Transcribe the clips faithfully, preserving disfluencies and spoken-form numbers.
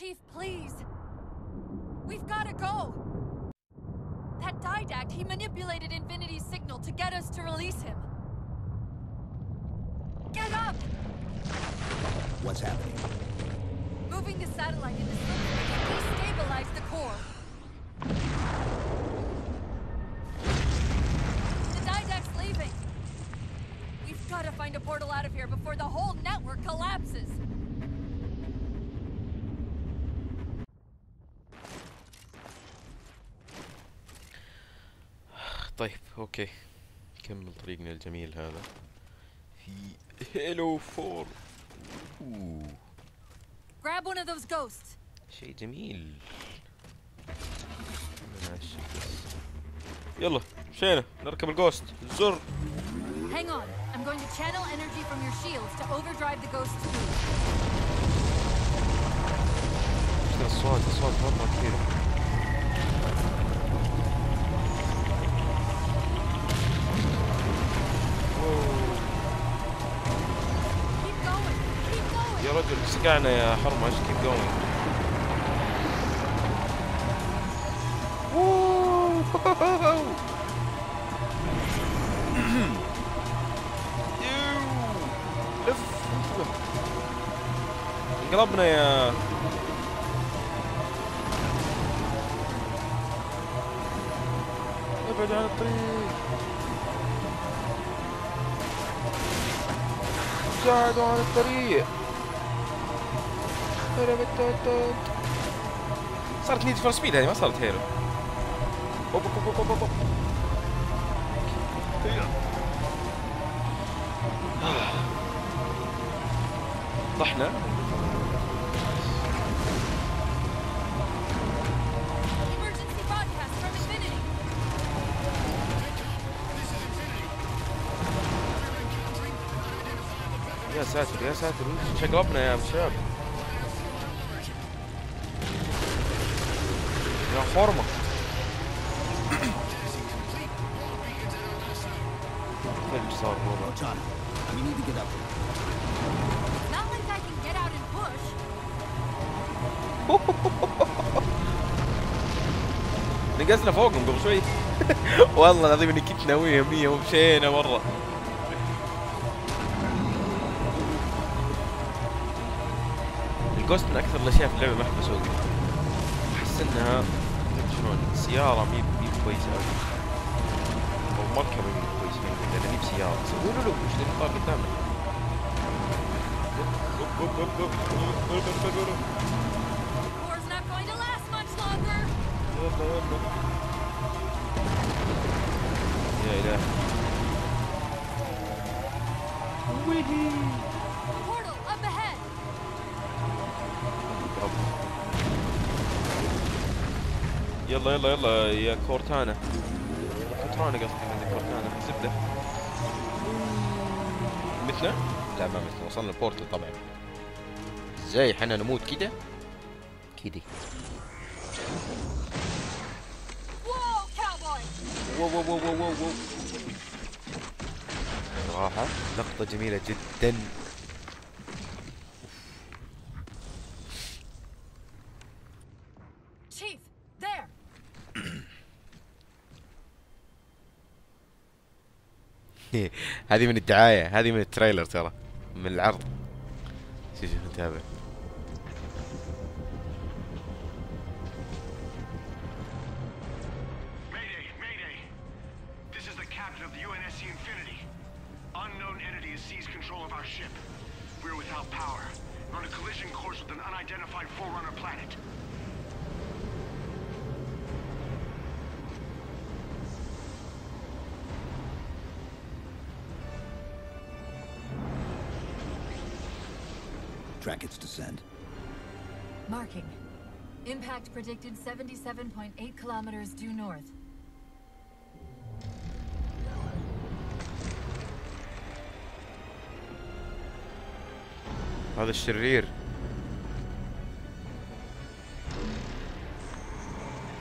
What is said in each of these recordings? Chief, please. We've gotta go. That Didact, he manipulated Infinity's signal to get us to release him. Get up! What's happening? Moving the satellite into something to destabilize the core. The Didact's leaving. We've gotta find a portal out of here before the whole network collapses. طيب اوكي، نكمل طريقنا الجميل هذا في هيلو فور. أوه. Grab one of those ghosts. شيء جميل. يلا مشينا نركب الجوست. زر. Hang on. I'm going to channel energy from your shields to overdrive the ghost. الصوت الصوت مرة كثير. يا رجل سقعنا يا حرمش. keep going. انقلبنا يا ابعد عن الطريق، ابعدوا عن الطريق. صارت نيد فور سبيد هذه، ما صارت هيرو. اوب اوب اوب اوب طحنا. يا ساتر يا ساتر، شقلبنا يا شباب يا حرمة. فيلم صار والله. نقزنا فوقهم قبل شوي. والله العظيم اني كنت ناويها مية ومشينا مرة. الجوست من أكثر الأشياء في اللعبة ما أحب أسوقها. أحس إنها شلون سيارة مي مي كويسة أوي، أو مركبة مي كويسة، لأن مي بسيارة. لو لو لو وش ذي الطاقة قدامنا؟ يا إلهي. ويهي. يلا يلا يلا يا كورتانا. كورتانا قصدي، هذه كورتانا زبده. متنا؟ لا ما متنا، وصلنا البورتل طبعا. ازاي حنا نموت كده؟ كده. واو كاوبوي. واو واو واو واو واو. صراحة لقطة جميلة جدا. هذه من الدعاية، هذه من التريلر ترى، من العرض. شوف شوف نتابع. Track its descent. Marking. Impact predicted seventy-seven point eight kilometers due north. هذا الشرير.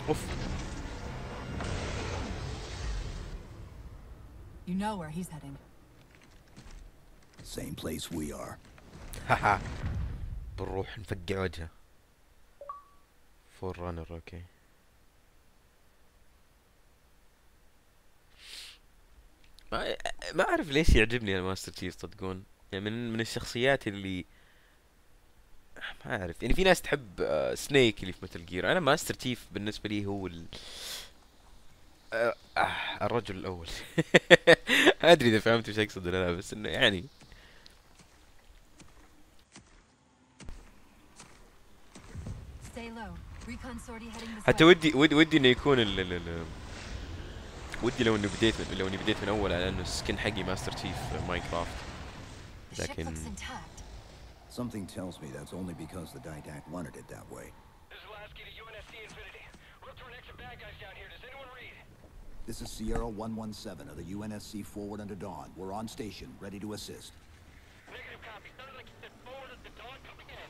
أوف. You know where he's heading. Same place we are. هاها بنروح نفقع وجهه. فور رانر. اوكي ما ما اعرف ليش يعجبني الماستر تشيف صدقون، يعني من من الشخصيات اللي ما اعرف، يعني في ناس تحب سنيك اللي في متل جير، انا ماستر تشيف بالنسبه لي هو ال... آه الرجل الاول. ما ادري اذا فهمت ايش اقصد ولا لا، بس انه يعني حتى ودي ودي, ودي انه يكون ال ال ال ودي لو اني بديت من لو اني بديت من اول على انه السكن حقي ماستر تشيف ماينكرافت، لكن Something tells me that's only because the Didact wanted it that way. This is Lasky to U N S C Infinity. We're up to an extra bad guys down here. Does anyone read? This is Sierra one one seven of the U N S C forward under dawn. We're on station, ready to assist. Negative copy. Sounds like you said forward under dawn coming in.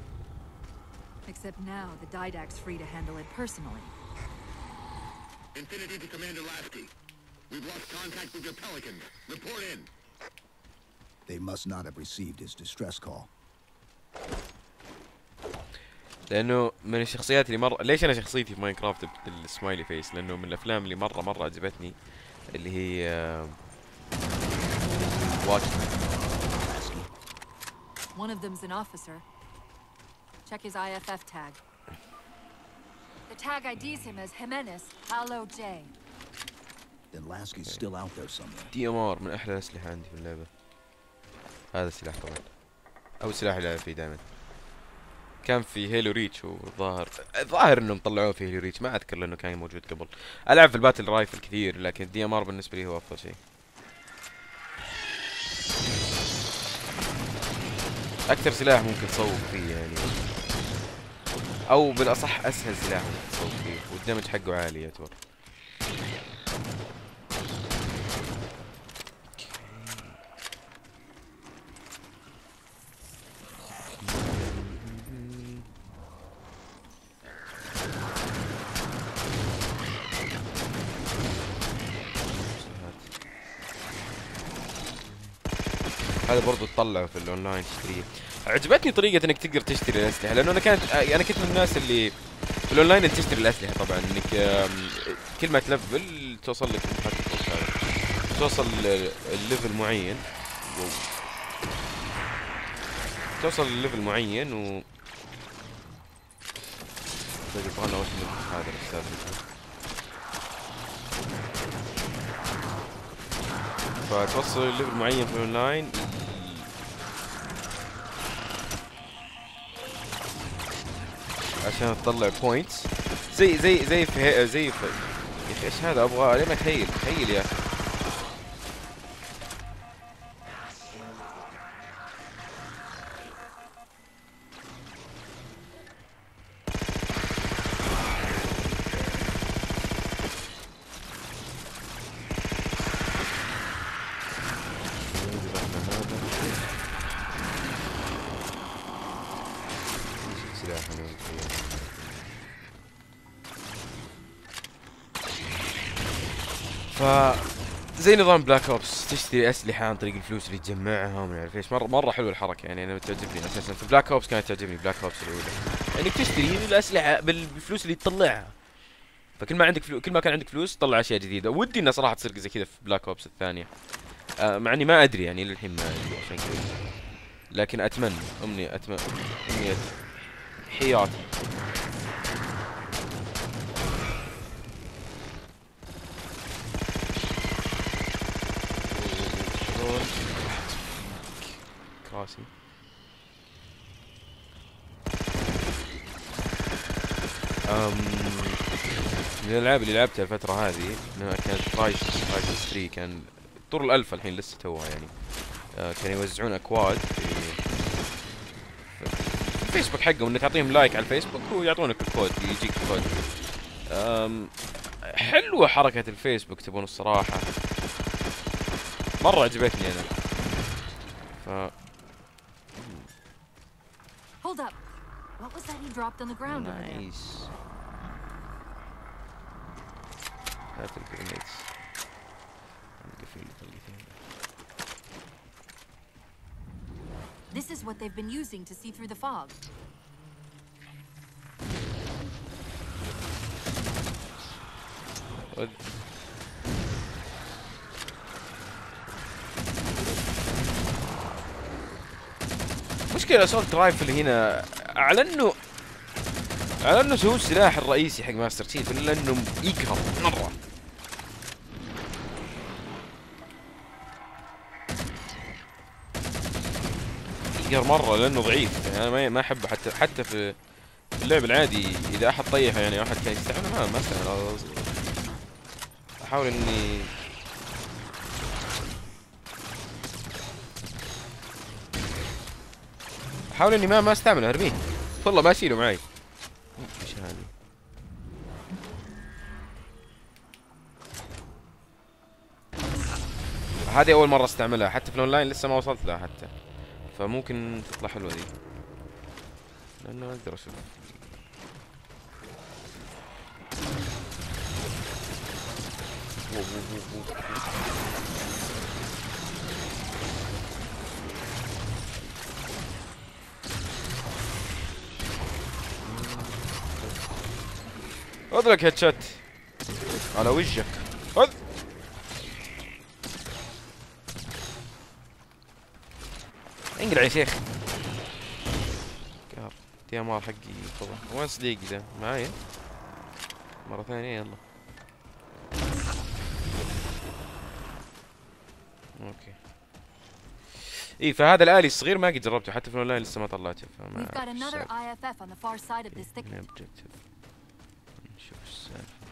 They must not have received his distress call. لأنه من الشخصيات اللي مرة، ليش أنا شخصيتي في ماينكرافت السمايلي فيس؟ لأنه من الأفلام اللي مرة مرة عجبتني اللي هي Watchmen. One of them's an officer. Check his I F F tag. The tag I Ds him as Jimenez Halo J. Then Lasky's still out there somewhere. D M R من أحلى الأسلحة عندي في اللعبة. هذا السلاح طبعا او سلاح اللي فيه دائما كان في هيلو ريتش، والظاهر الظاهر انهم طلعوه في هيلو ريتش، ما اذكر لانه كان موجود قبل. العب في الباتل رايفل كثير، لكن الدي ام ار بالنسبه لي هو افضل شيء. اكثر سلاح ممكن تصوب فيه يعني، او بالاصح اسهل سلاح ممكن تصوب فيه، والدمج حقه عالي يعتبر. هذا برضو تطلعه في الاونلاين تشتريه. عجبتني طريقة انك تقدر تشتري الاسلحة، لانه انا كانت انا كنت من الناس اللي في الاونلاين اللي تشتري الاسلحة طبعا، انك كل ما تلفل توصل لك توصل الليفل معين توصل الليفل معين و يبغالنا وش هذا السالفة، فتوصل ليفل معين في الاونلاين عشان تطلع بوينتس، زي زي زي في زي في يا اخي ايش هذا ابغى ليه ما تخيل تخيل يا اخي. زي نظام بلاك اوبس تشتري اسلحه عن طريق الفلوس اللي تجمعها وما نعرف ايش، مره مره حلوه الحركه يعني، انا تعجبني اساسا في بلاك اوبس، كانت تعجبني بلاك اوبس الاولى انك يعني تشتري الاسلحه بالفلوس اللي تطلعها، فكل ما عندك فلو... كل ما كان عندك فلوس تطلع اشياء جديده. ودي انها صراحه تصير زي كذا في بلاك اوبس الثانيه، آه مع اني ما ادري يعني للحين ما ادري عشان كذا، لكن اتمنى امني اتمنى امنيه حياتي. كراسي أم من الألعاب اللي لعبتها الفترة هذه كانت رايسس رايسس ثري، كان طور الألفا الحين لسه توها يعني، آه كانوا يوزعون أكواد في الفيسبوك حقهم انك تعطيهم لايك على الفيسبوك ويعطونك الكود يجيك الكود. أم حلوه حركه الفيسبوك تبون الصراحه، مره عجبتني انا. ف Hold up. What was that he dropped on the ground? Nice. That's the grenades. This is what they've been using to see through the fog. What? مشكلة الأسولت رايفل هنا على إنه على إنه هو السلاح الرئيسي حق ماستر تشيف، إلا إنه يقهر مرة. يقهر مرة لأنه ضعيف، يعني أنا ما ما أحبه حتى حتى في اللعب العادي إذا أحد طيحه يعني واحد كان يستعمله ما ما استعمله. أحاول إني حاول اني ما ما استعمله، ارميه والله ما اشيله معي. ايش هذه؟ هذه اول مرة استعملها حتى في الاونلاين، لسه ما وصلت لها حتى، فممكن تطلع حلوة ذي لانه اقدر اشوف. خذ لك هيد شوت على وجهك، خذ. انقلع يا شيخ. قهر دي ام ار حقي طبعا. وين صديقي ذا معايا؟ مرة ثانية يلا. اوكي. اي فهذا الآلي الصغير ما قد جربته حتى في الاونلاين لسه ما طلعته، فما شوف السالفة.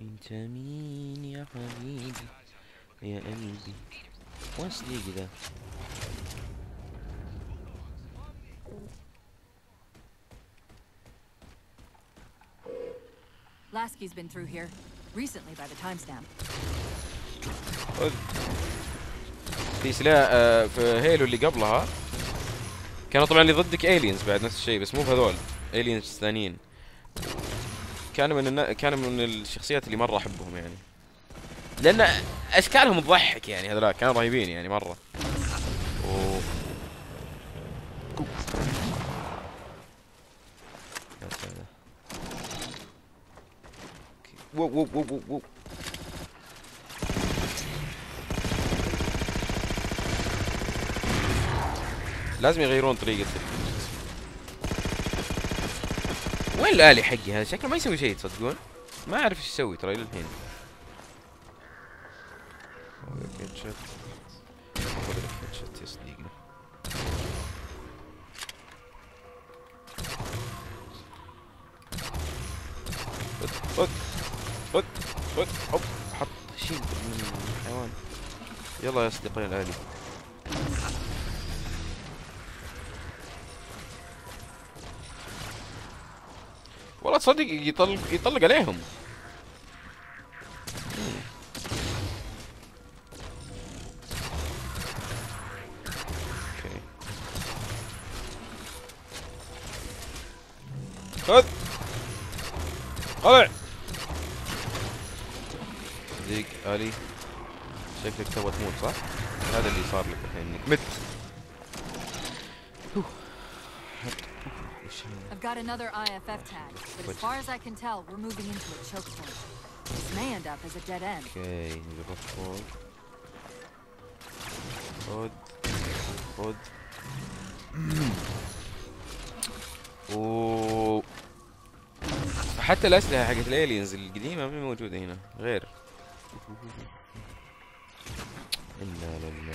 انت مين يا حبيبي يا قلبي؟ وين صديقي ذا؟ Lasky's been through here recently by the timestamp. في سلاح في هيلو اللي قبلها كانوا طبعا اللي ضدك ايلينز بعد نفس الشيء، بس مو بهذول، ايلينز ثانيين. كانوا من النا... كانوا من الشخصيات اللي مره احبهم يعني، لان اشكالهم تضحك يعني، هذولاك كانوا رهيبين يعني مره. و... وو وو وو وو لازم يغيرون طريقة. وين الآلي حقي هذا؟ شكله ما يسوي شيء تصدقون؟ ما أعرف ايش يسوي ترى إلى الحين. خذ خذ خذ خذ حط شيء من الحيوان. يلا يا صديقي الآلي. والله تصدق يطلق يطلق عليهم. اوكي. خذ. طلع. صديق آلي شكلك تبغى تموت صح؟ هذا اللي صار لك الحين انك مت. I've got another I F F tag, but as far as I can tell, we're moving into a choke point. This may end up as a dead end. Okay, you go forward. Hold, hold. Oh. حتى الأسلحة حقت الأليينز القديمة مو موجودة هنا غير. إلا لله.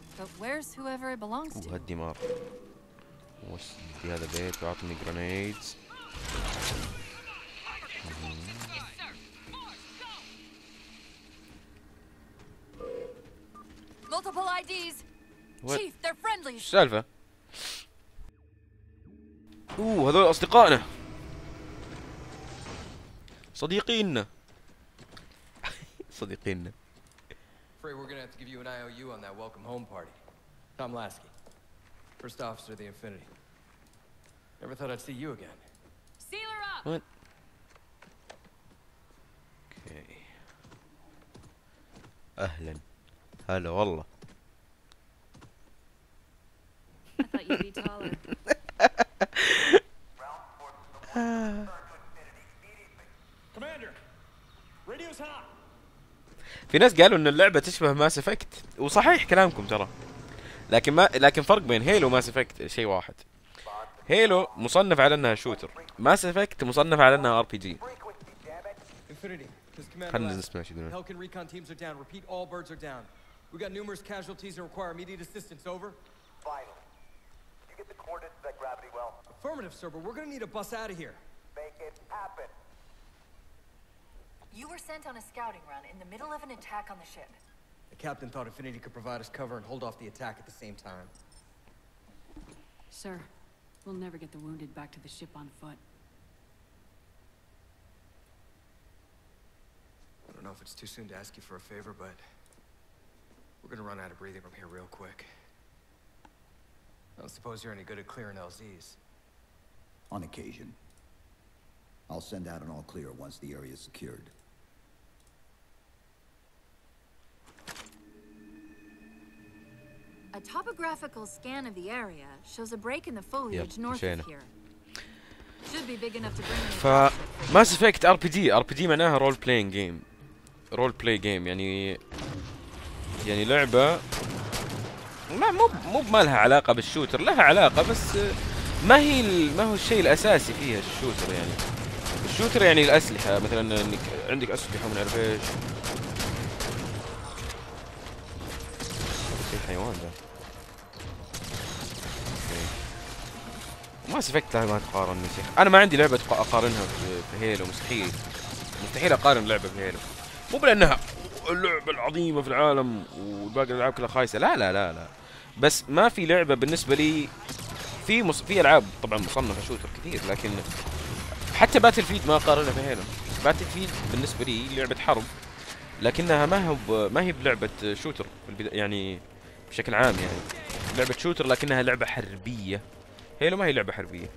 but where's whoever it belongs to? هالدمار. وش في هذا البيت؟ وعطني جرانيدز. Multiple آي ديز. Chief, they're friendly. شو السالفة؟ أوه هذول أصدقائنا. صديقينا. صديقينا. Afraid we're gonna have to give you an I O U on that welcome home party. Tom Lasky, first officer of the Infinity. Never thought I'd see you again. Seal her up. What? Okay. أهلاً. هلا والله. I thought you'd be taller. Commander, radio's hot. في ناس قالوا ان اللعبه تشبه ماس افكت، وصحيح كلامكم ترى، لكن ما لكن فرق بين هيلو وماس افكت شيء واحد. هيلو مصنف على انها شوتر، ماس افكت مصنف على انها ار بي جي. خلينا نسمع شو يقولون. You were sent on a scouting run in the middle of an attack on the ship. The captain thought Infinity could provide us cover and hold off the attack at the same time. Sir, we'll never get the wounded back to the ship on foot. I don't know if it's too soon to ask you for a favor, but we're gonna run out of breathing room here real quick. I don't suppose you're any good at clearing L Zs. On occasion. I'll send out an all-clear once the area is secured. A topographical scan of the area shows a break in the foliage north of here. Should be big enough to bring in. ف Mass Effect آر بي جي آر بي جي معناها role playing game. role play game يعني يعني لعبة ما مو مو ما لها علاقة بالشوتر، لها علاقة بس ما هي ما هو الشيء الأساسي فيها الشوتر يعني. الشوتر يعني الأسلحة مثلا انك عندك أسلحة وما نعرف ايش. شو الحيوان ده؟ ماس افكت لها ما تقارن يا شيخ، أنا ما عندي لعبة أقارنها في هيلو، مستحيل مستحيل أقارن لعبة في هيلو، مو بلأنها اللعبة العظيمة في العالم وباقي الألعاب كلها خايسة، لا لا لا لا، بس ما في لعبة بالنسبة لي في مص... في ألعاب طبعا مصنفة شوتر كثير، لكن حتى باتل فيلد ما قارنها بهيلو. باتل فيلد بالنسبه لي لعبه حرب، لكنها ما هي ب... ما هي بلعبه شوتر بالبدا... يعني بشكل عام يعني لعبه شوتر لكنها لعبه حربيه. هيلو ما هي لعبه حربيه،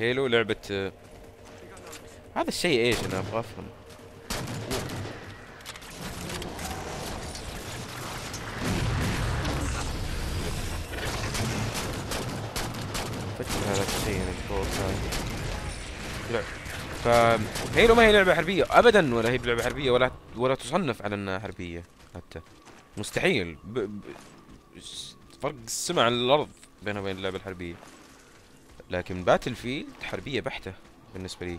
هيلو لعبه. هذا الشيء ايش انا ابغى افهم. فتح هذا الشيء فوق ثاني. فهيلو ما هي لعبة حربية أبدا، ولا هي بلعبة حربية ولا ولا تصنف على أنها حربية حتى، مستحيل. ب... ب... فرق السماء عن الأرض بينها وبين اللعبة الحربية، لكن باتل فيلد حربية بحتة بالنسبة لي.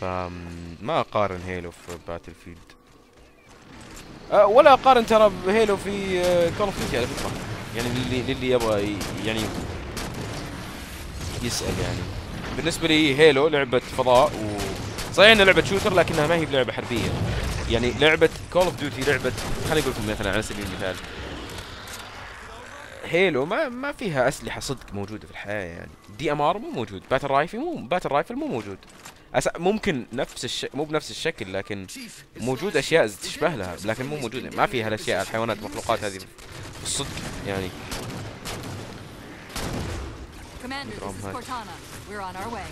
فما أقارن هيلو في باتل فيلد، أه ولا أقارن ترى هيلو في كول أوف ديوتي على فكرة، يعني للي للي يبغى يعني يسأل يعني. بالنسبة لي هيلو لعبة فضاء، و صحيح انها لعبة شوتر لكنها ما هي بلعبة حربية. يعني لعبة كول اوف ديوتي، لعبة خليني اقول لكم مثلا على سبيل المثال، هيلو ما ما فيها اسلحة صدق موجودة في الحياة يعني، دي ام ار مو موجود، باتل رايفل مو باتل رايفل مو موجود. أس... ممكن نفس الشيء مو بنفس الشكل، لكن موجود اشياء تشبه لها، لكن مو موجودة، ما فيها الاشياء الحيوانات المخلوقات هذه الصدق يعني. Commander, this is Cortana. We're on our way.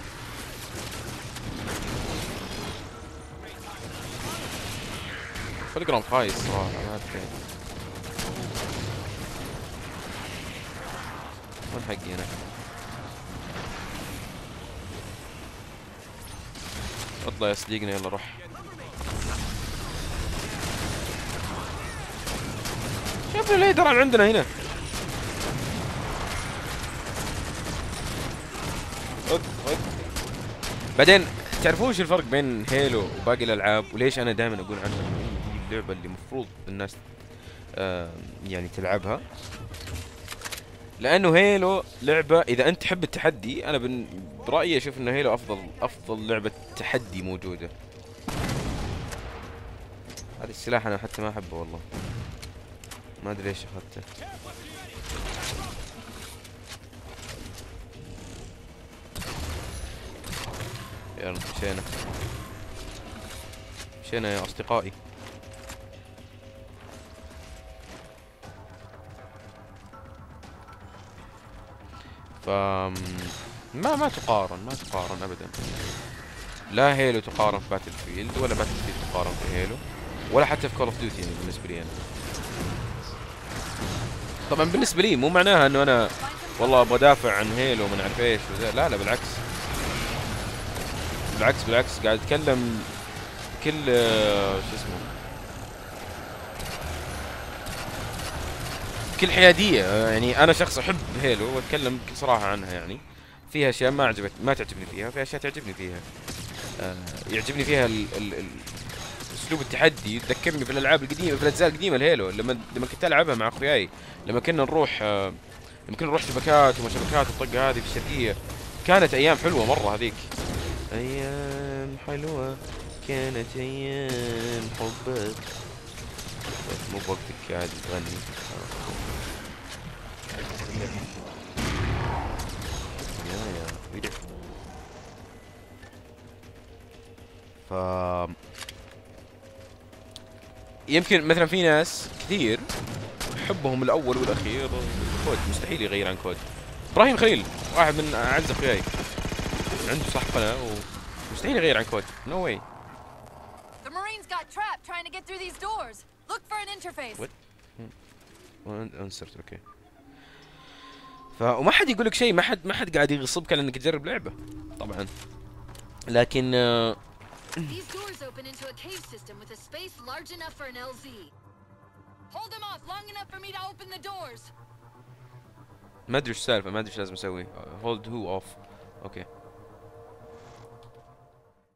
Pelican خايس صراحة. وين حقي أنا؟ اطلع يا صديقنا، يلا روح. شوف الليدر عندنا هنا. أوك أوك. بعدين تعرفون شو الفرق بين هيلو وباقي الالعاب، وليش انا دائما اقول عنها هي اللعبه اللي المفروض الناس آه يعني تلعبها؟ لانه هيلو لعبه اذا انت تحب التحدي، انا برايي اشوف انه هيلو افضل افضل لعبه تحدي موجوده. هذا السلاح انا حتى ما احبه والله، ما ادري ليش اخذته. يلا مشينا مشينا يا اصدقائي. ف ما ما تقارن، ما تقارن ابدا. لا هيلو تقارن في باتل فيلد، ولا باتل فيلد تقارن في هيلو، ولا حتى في كول اوف ديوتي بالنسبه لي انا. طبعا بالنسبه لي مو معناها انه انا والله ابغى ادافع عن هيلو وما نعرف ايش، لا لا بالعكس بالعكس بالعكس، قاعد اتكلم كل شو اسمه بكل حياديه. يعني انا شخص احب هيلو واتكلم بكل صراحه عنها، يعني فيها اشياء ما عجبت ما تعجبني فيها، فيها اشياء تعجبني فيها. آه يعجبني فيها ال ال ال اسلوب التحدي، يذكرني في الالعاب القديمه، في الاجزاء القديمه الهيلو، لما لما كنت العبها مع اخوياي، لما كنا نروح آه لما كنا نروح شبكات وما شبكات والطقه هذه في الشرقيه، كانت ايام حلوه مره هذيك. ايام حلوه كانت ايام حبك. مو بوقتك قاعد تغني. يا يا ويدي. ف يمكن مثلا في ناس كثير حبهم الاول والاخير كود، مستحيل يغير عن كود. ابراهيم خليل واحد من اعز اخوياي، عنده صح قناه ومستحيل يغير عن كود، نو واي. انسرت اوكي. ف وما حد يقول لك شيء، ما حد ما حد قاعد يغصبك على انك تجرب لعبه طبعا، لكن آه These doors open into a cave system with a space large enough for an L Z. Hold them off long enough for me to open the doors. ما ادري ايش السالفه، ما ادري ايش لازم اسوي. Hold who off. اوكي.